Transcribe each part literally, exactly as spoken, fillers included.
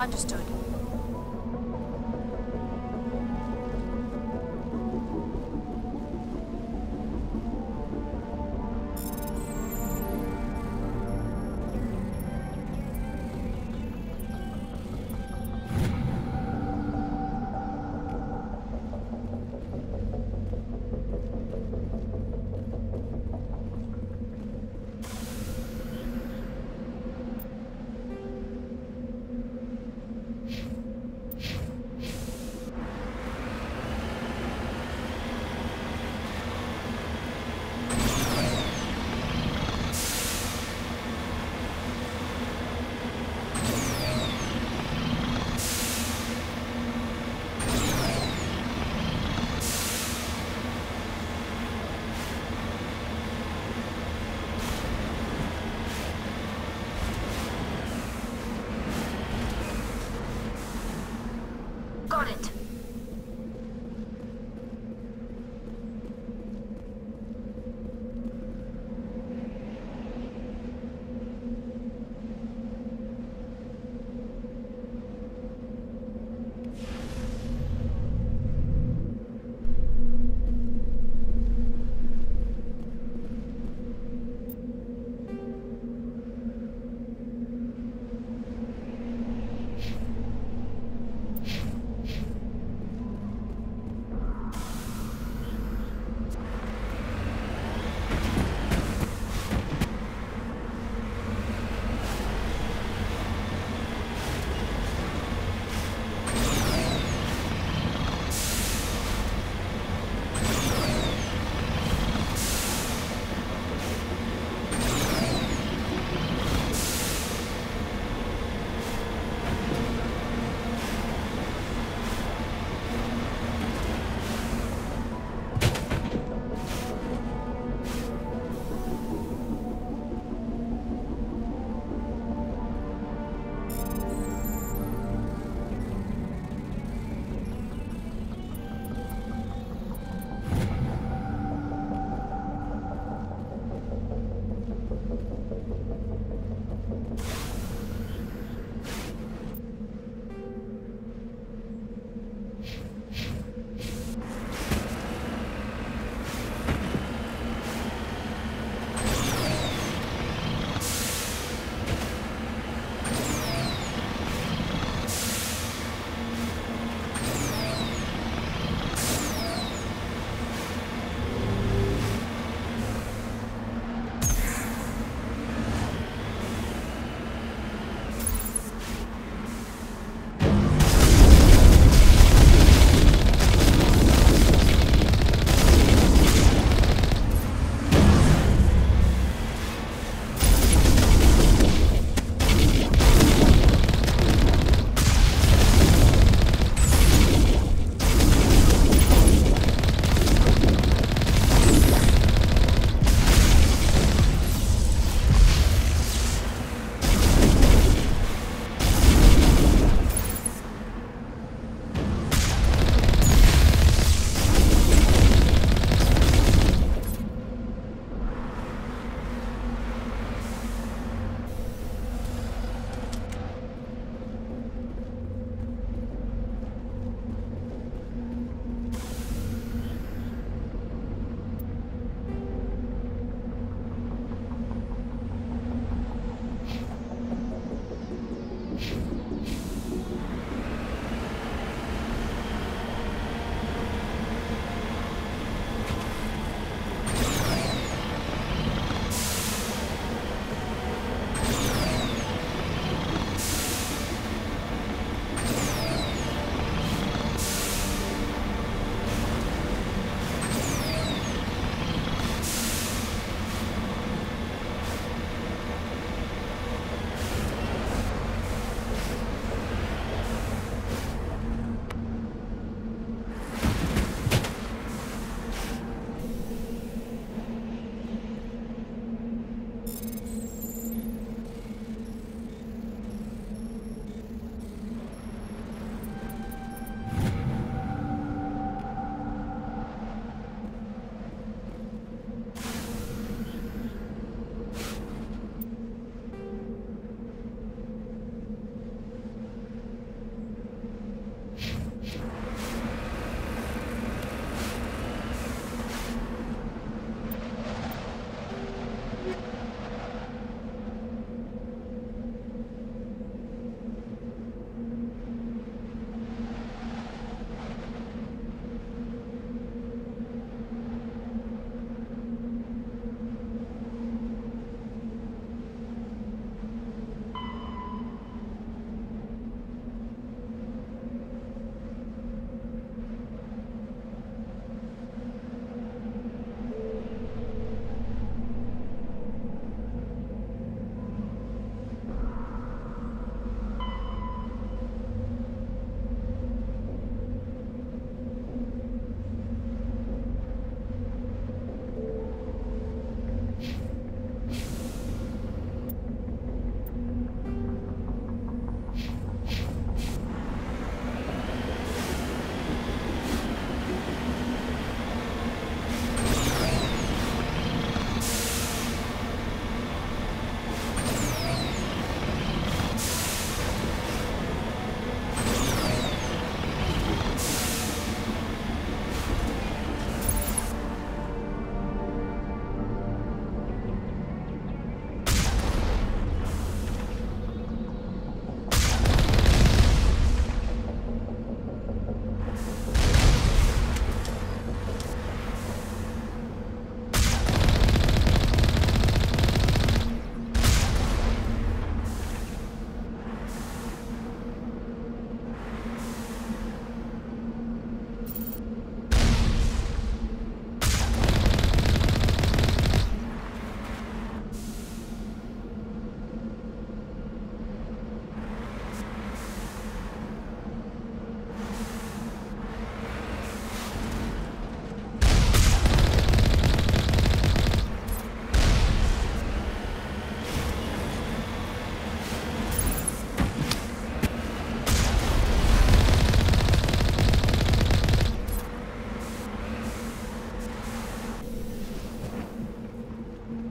Understood.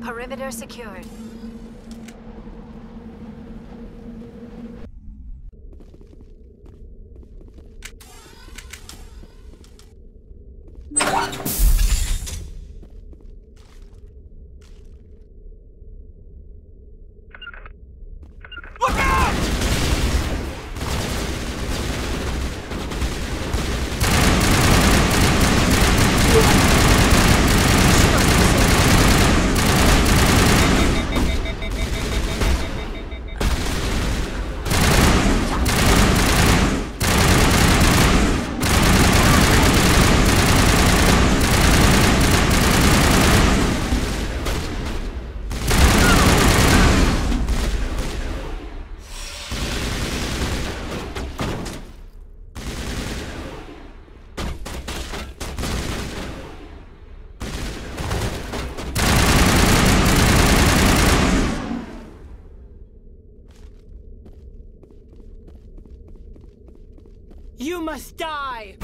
Perimeter secured. You must die!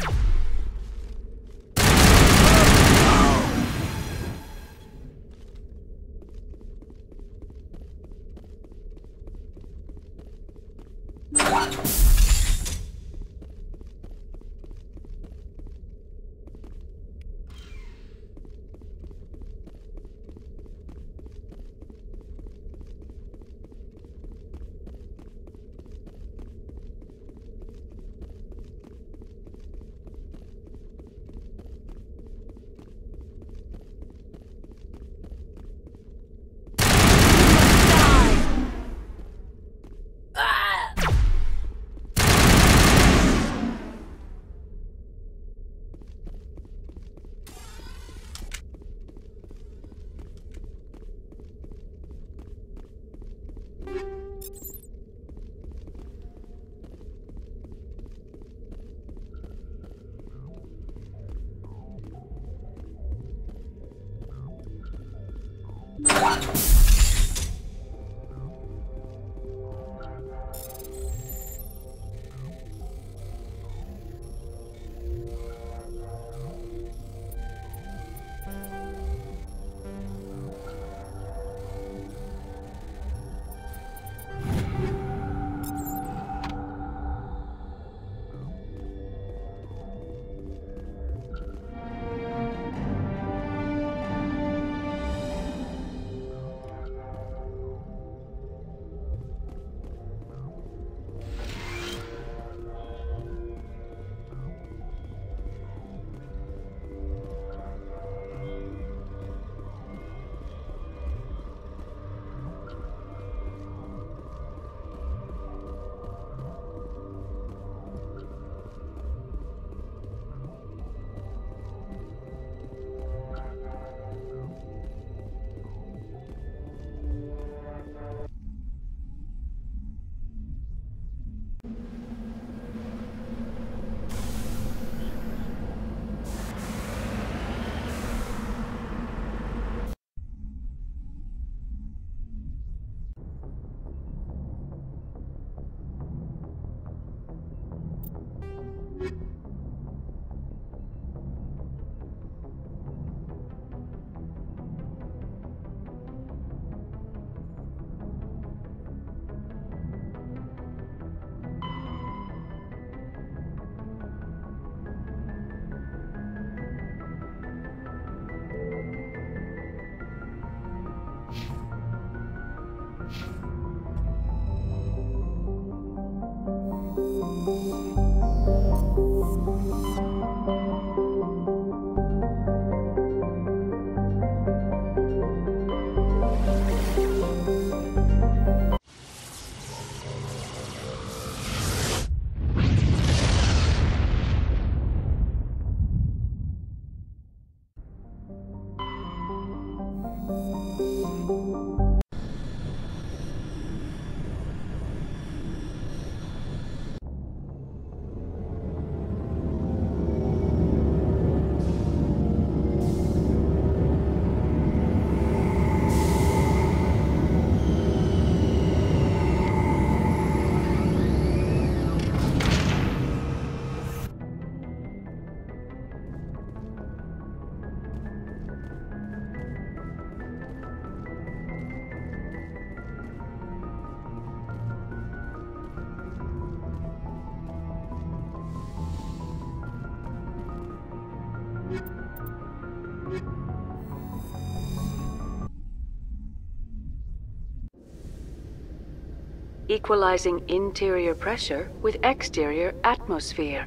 equalizing interior pressure with exterior atmosphere.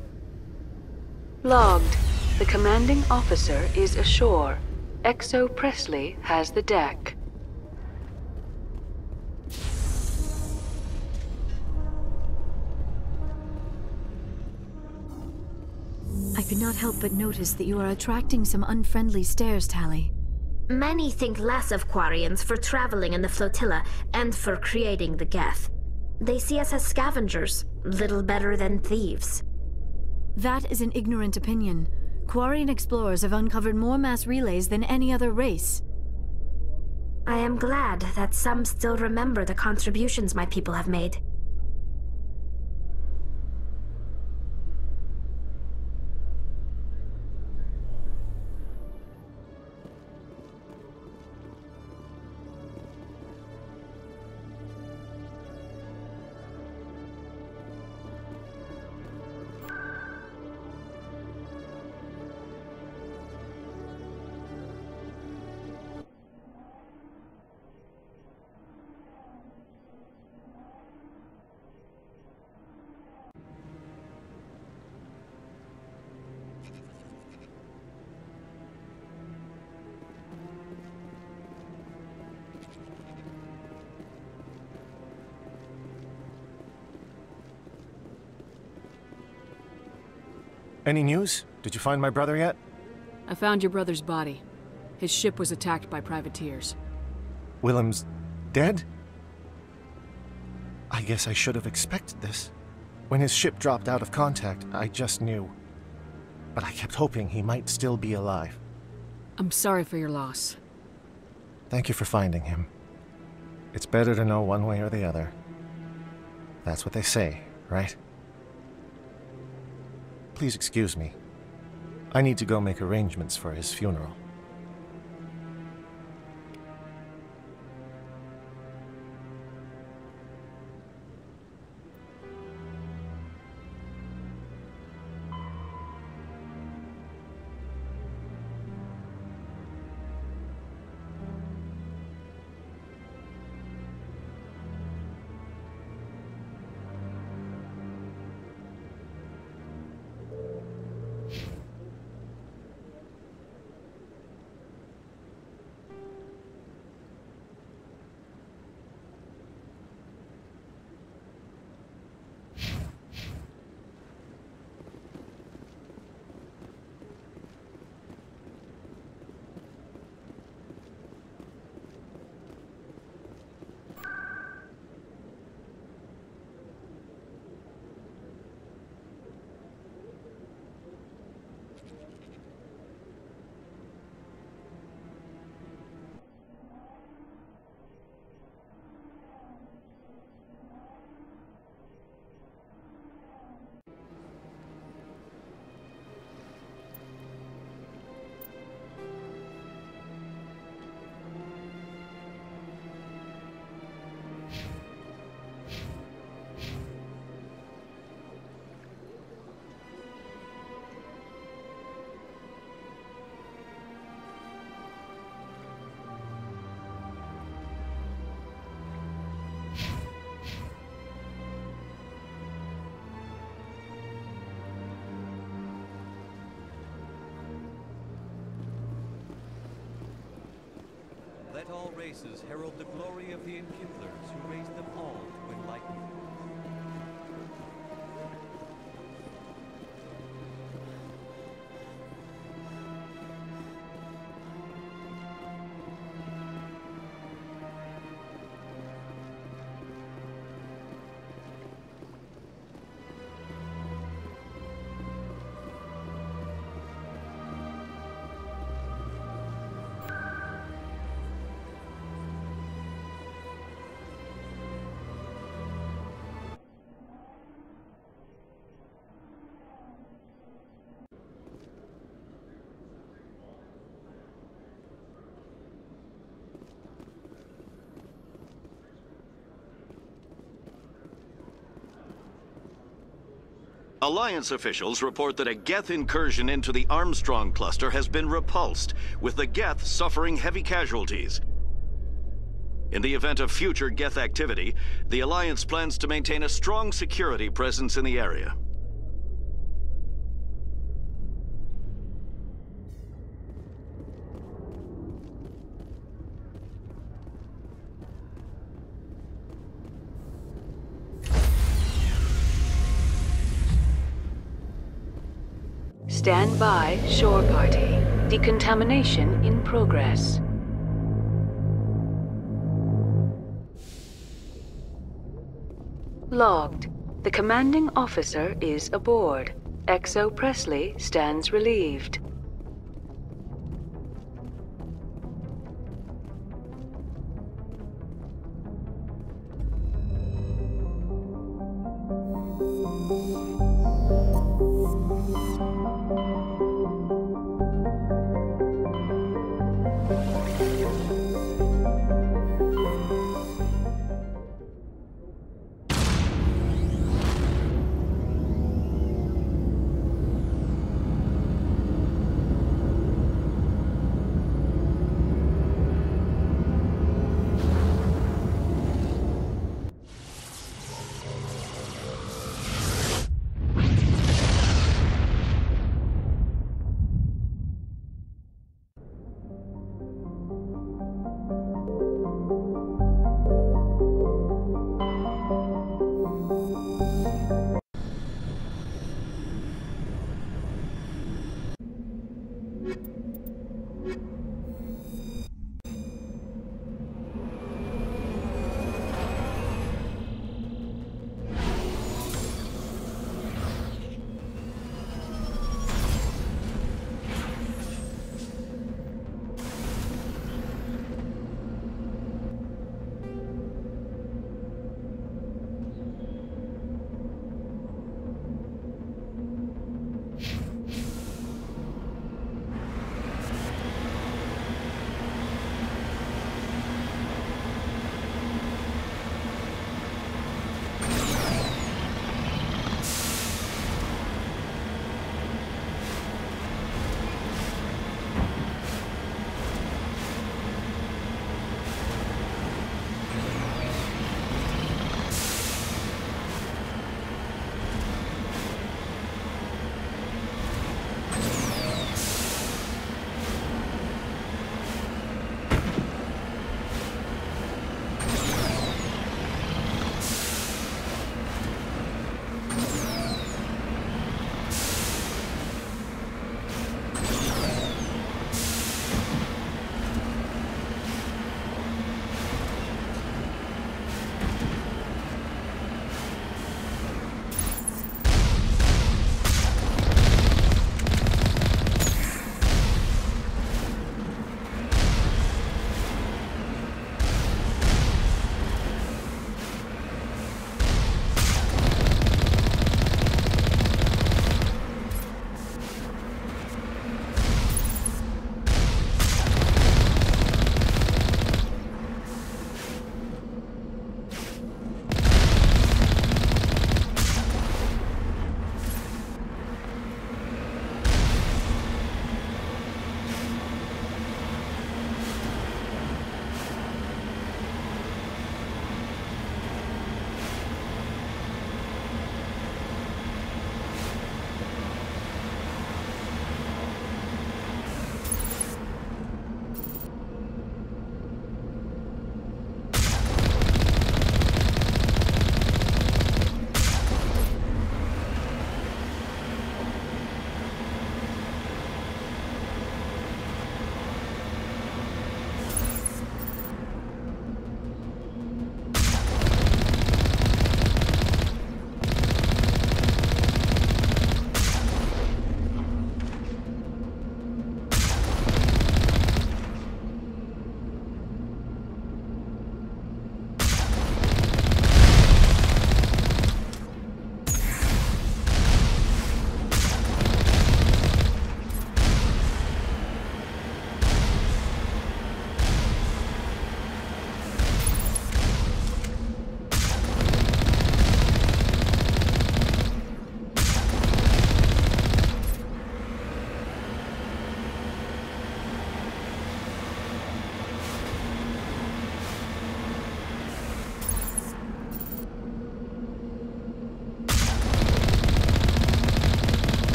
Logged. The commanding officer is ashore. Exo Presley has the deck. I could not help but notice that you are attracting some unfriendly stares, Tally. Many think less of Quarians for traveling in the flotilla and for creating the Geth. They see us as scavengers, little better than thieves. That is an ignorant opinion. Quarian explorers have uncovered more mass relays than any other race. I am glad that some still remember the contributions my people have made. Any news? Did you find my brother yet? I found your brother's body. His ship was attacked by privateers. Willem's dead? I guess I should have expected this. When his ship dropped out of contact, I just knew. But I kept hoping he might still be alive. I'm sorry for your loss. Thank you for finding him. It's better to know one way or the other. That's what they say, right? Please excuse me. I need to go make arrangements for his funeral. Let all races herald the glory of the enkindlers who raised them all to enlightenment. Alliance officials report that a Geth incursion into the Armstrong cluster has been repulsed, with the Geth suffering heavy casualties. In the event of future Geth activity, the Alliance plans to maintain a strong security presence in the area. Stand by, shore party. Decontamination in progress. Logged. The commanding officer is aboard. Exo Presley stands relieved.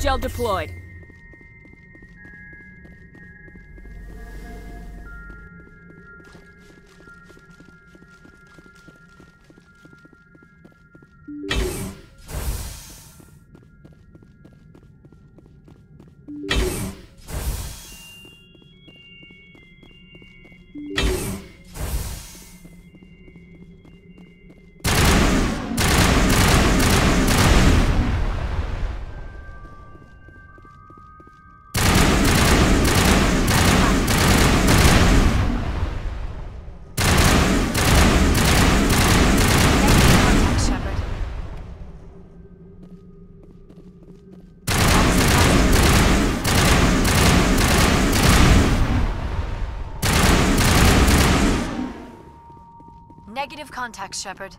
Gel deployed. Negative contact, Shepard.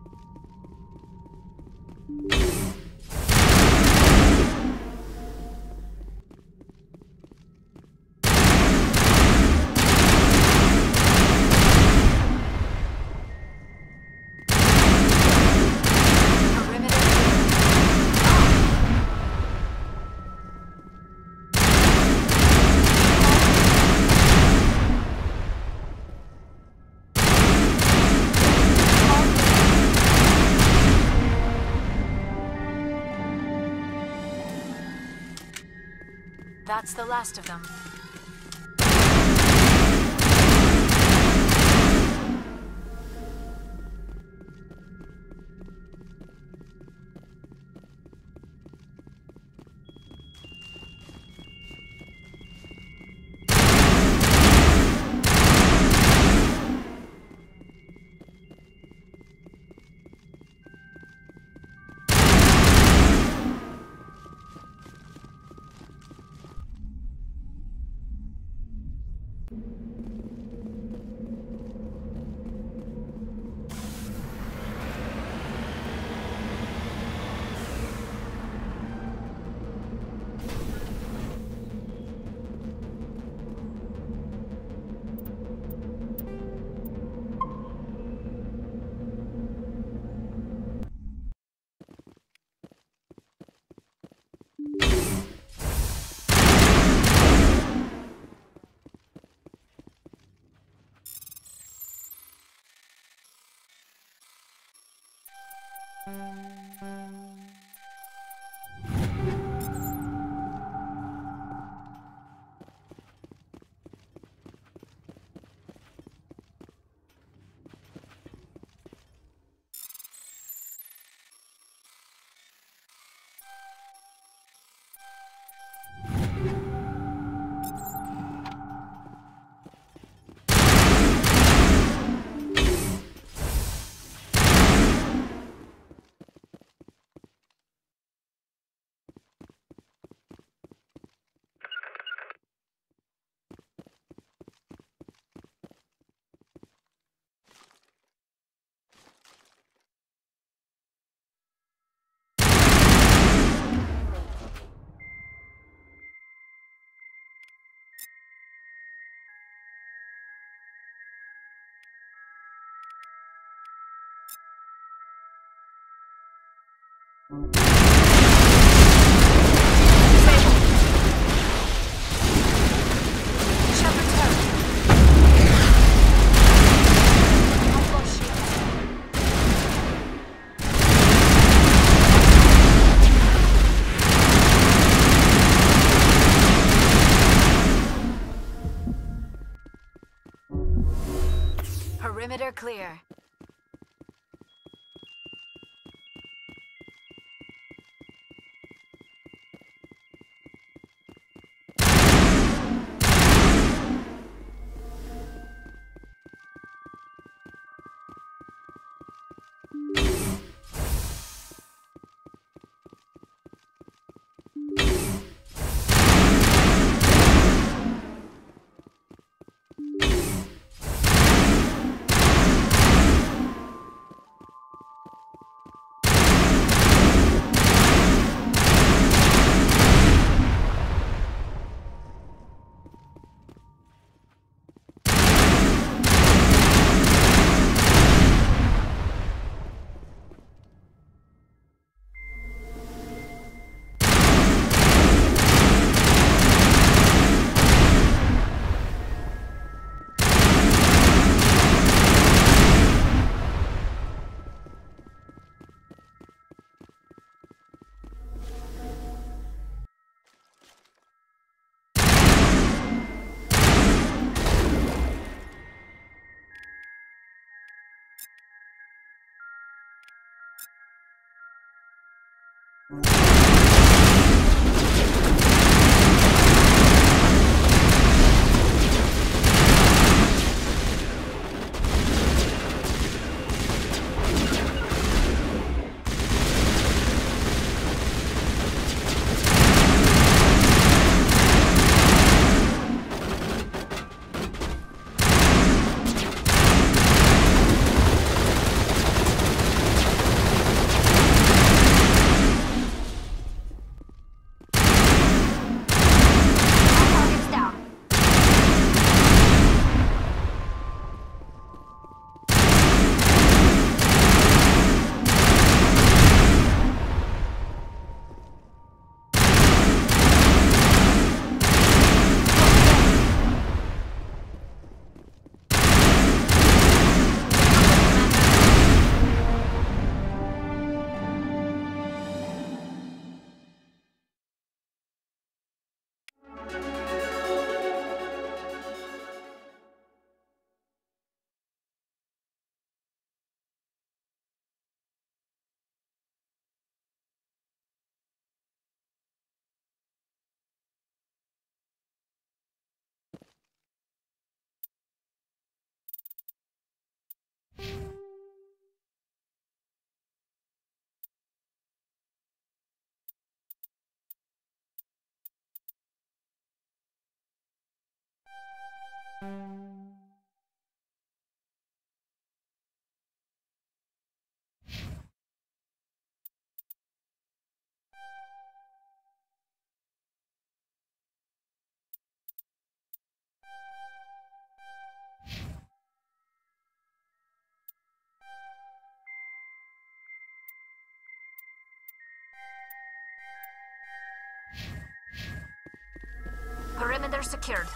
That's the last of them. Perimeter clear. Perimeter secured.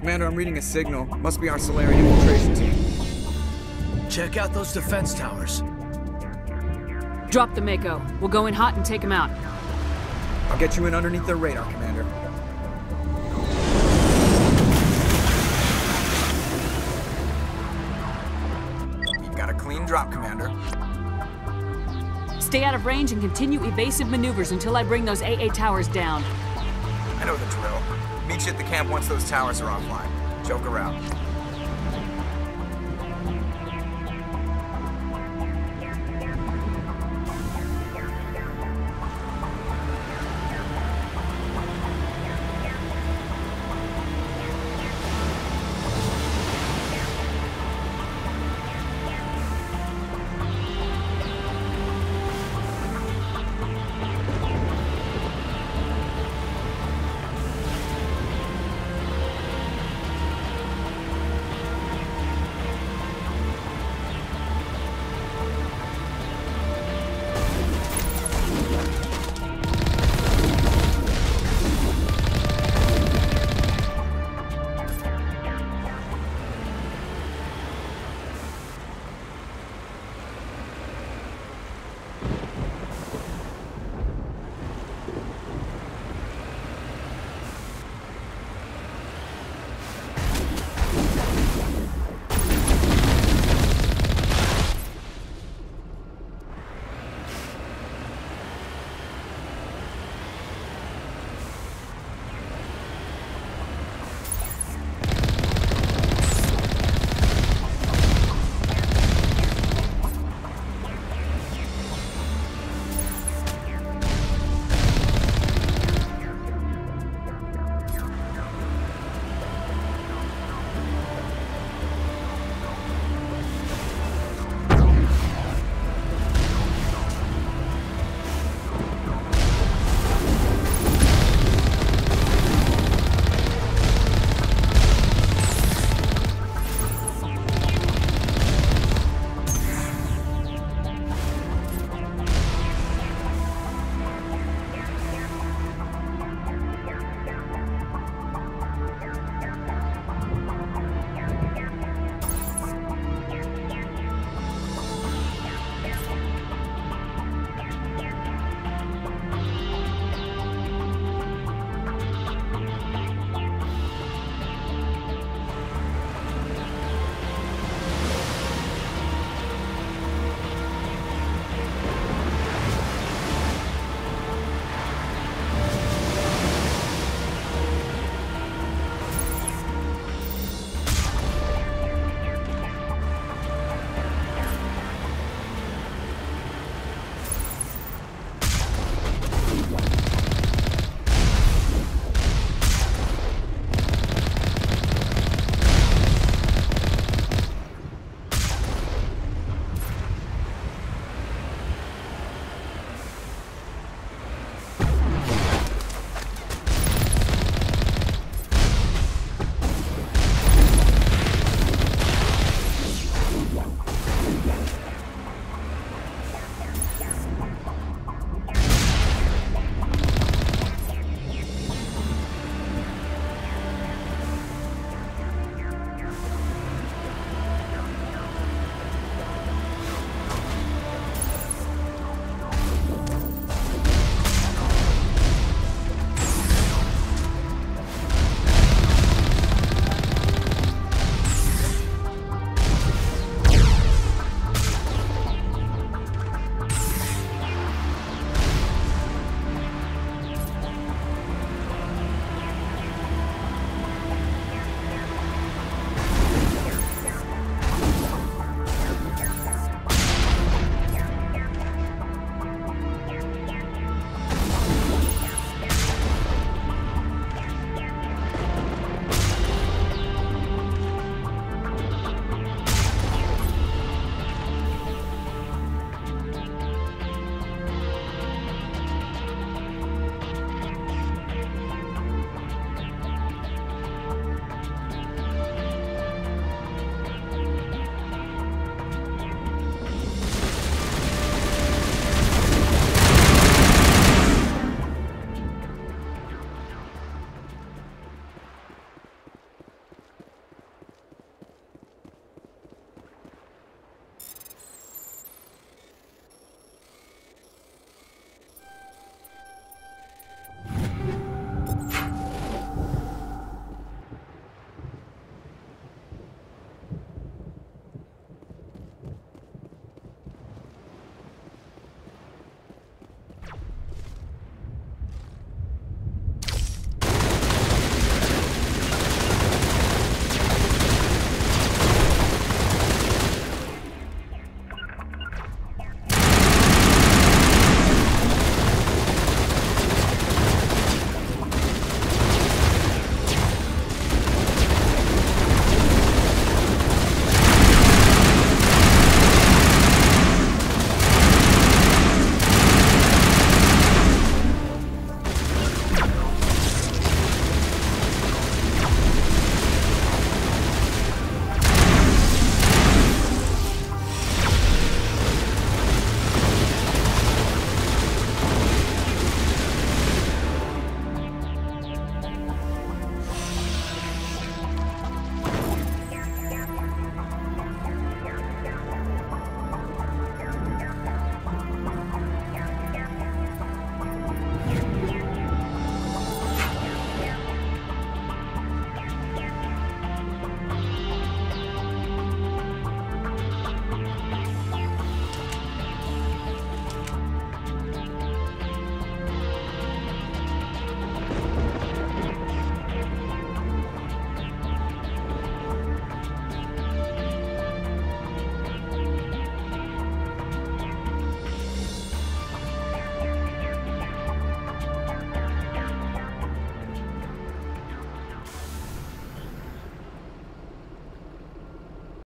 Commander, I'm reading a signal. Must be our Solarian infiltration team. Check out those defense towers. Drop the Mako. We'll go in hot and take them out. I'll get you in underneath their radar, Commander. You've got a clean drop, Commander. Stay out of range and continue evasive maneuvers until I bring those A A towers down. I know the drill. Meet you at the camp once those towers are offline. Joker out.